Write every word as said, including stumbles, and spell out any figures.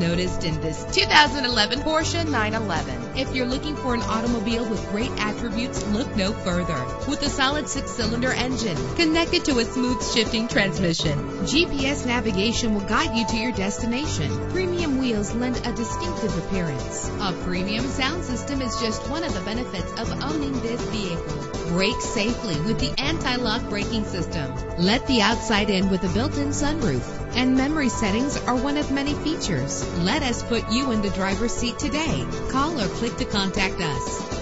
noticed in this two thousand eleven Porsche nine eleven. If you're looking for an automobile with great attributes, look no further. With a solid six-cylinder engine connected to a smooth shifting transmission, G P S navigation will guide you to your destination. Premium wheels lend a distinctive appearance. A premium sound system is just one of the benefits of owning this vehicle. Brake safely with the anti-lock braking system. Let the outside in with a built-in sunroof. And memory settings are one of many features. Let us put you in the driver's seat today. Call or click to contact us.